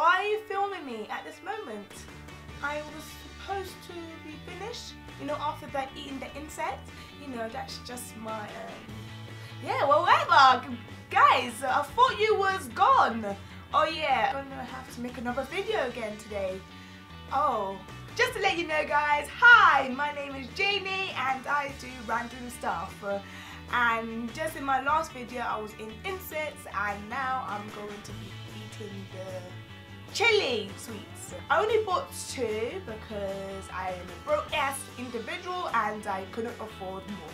Why are you filming me at this moment? I was supposed to be finished, you know, after that eating the insect. You know, that's just my, yeah, well, whatever. Guys, I thought you was gone. Oh yeah, I'm gonna have to make another video again today. Oh, just to let you know guys, hi, my name is Jeannie and I do random stuff. And just in my last video I was in insects and now I'm going to be eating the chili sweets. I only bought two because I am a broke ass individual and I couldn't afford more.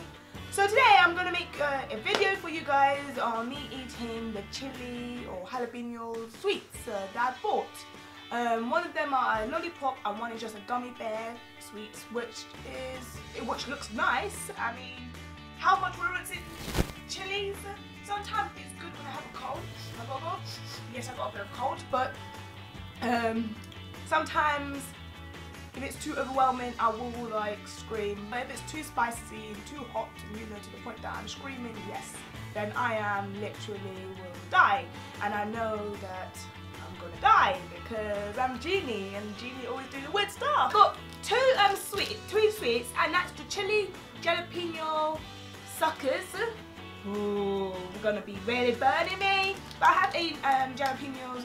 So today I'm going to make a video for you guys on me eating the chili or jalapeno sweets that I bought. One of them are a lollipop and one is just a gummy bear sweets, which looks nice. I mean, how much ruins it? Chilies? Sometimes it's good when I have a cold. Yes, I've got a bit of cold, but sometimes if it's too overwhelming, I will like scream. But if it's too spicy and too hot, and you know, to the point that I'm screaming, yes, then I am literally will die. And I know that I'm gonna die because I'm Jeannie, and Jeannie always do the weird stuff. Got two sweets, and that's the chili jalapeno suckers. Ooh, they're gonna be really burning me. But I have eaten jalapenos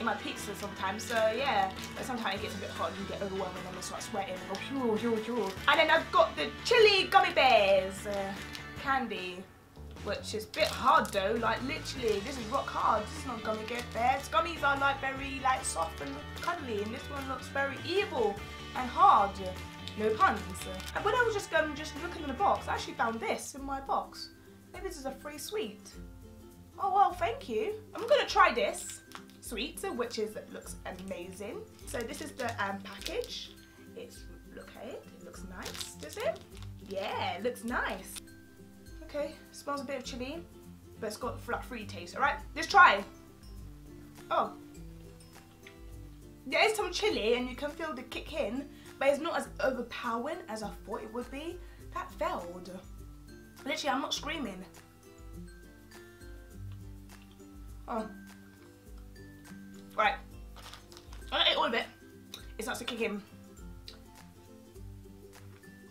in my pizza sometimes, so yeah. But sometimes it gets a bit hot and you get overwhelmed and then I start sweating. And then I've got the chili gummy bears candy, which is a bit hard though. Like literally, this is rock hard. This is not gummy bears. Gummies are like very like soft and cuddly, and this one looks very evil and hard. No puns. And when I was just looking in the box, I actually found this in my box. Maybe this is a free sweet. Oh well, thank you. I'm gonna try this sweet, which is looks amazing. So this is the package. It's look at it. It looks nice, does it? Yeah, it looks nice. Okay, smells a bit of chili, but it's got flat-free taste. All right, let's try. Oh, there is some chili, and you can feel the kick in, but it's not as overpowering as I thought it would be. That failed. Literally, I'm not screaming. Oh. Right. I ate all of it. It starts to kick in.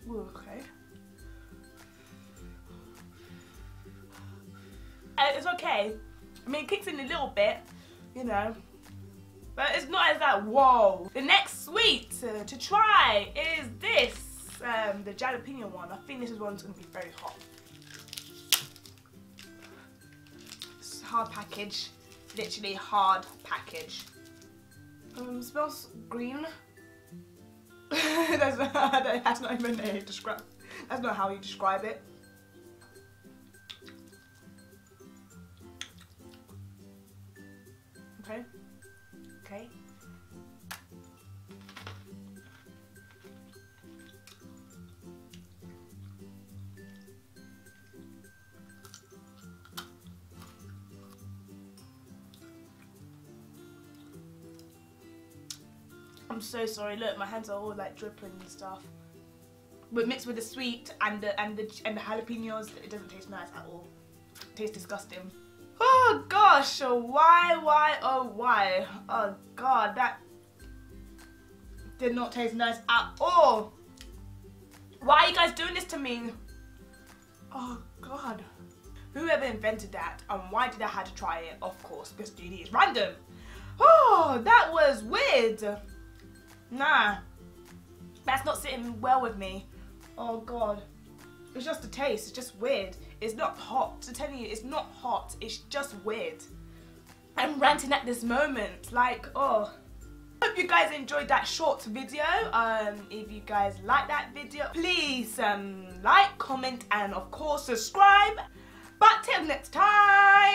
Ooh, okay. It's okay. I mean, it kicks in a little bit, you know. But it's not as that, whoa. The next sweet to try is this, the jalapeno one. I think this one's gonna be very hot. It's a hard package, literally hard package. Smells green. That's not even a describe. That's not how you describe it. Okay. Okay. I'm so sorry. Look, my hands are all like dripping and stuff. But mixed with the sweet and the jalapenos, it doesn't taste nice at all. It tastes disgusting. Oh gosh, why, oh why? Oh god, that did not taste nice at all. Why are you guys doing this to me? Oh god. Whoever invented that, and why did I have to try it? Of course, because Jeannie is random. Oh, that was weird. Nah, that's not sitting well with me. Oh god. It's just the taste, it's just weird. It's not hot, I'm telling you, it's not hot, it's just weird. I'm ranting at this moment, like, oh. Hope you guys enjoyed that short video. If you guys like that video, please like, comment, and of course subscribe. But till next time.